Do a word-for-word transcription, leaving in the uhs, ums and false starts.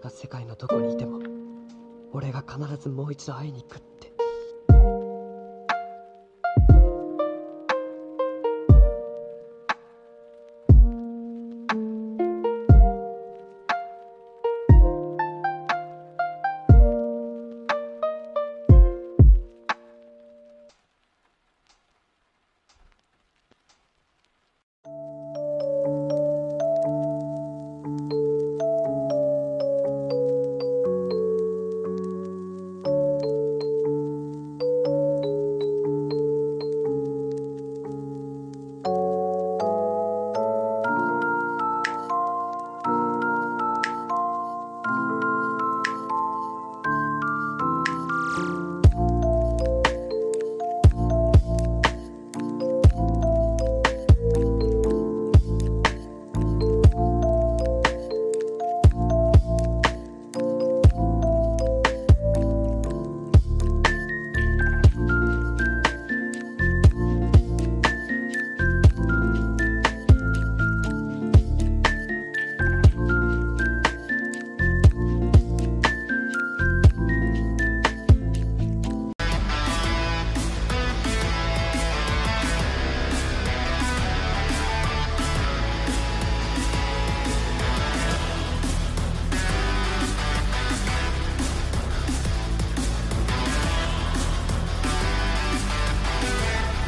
が世界のどこにいても、俺が必ずもう一度会いに行くって。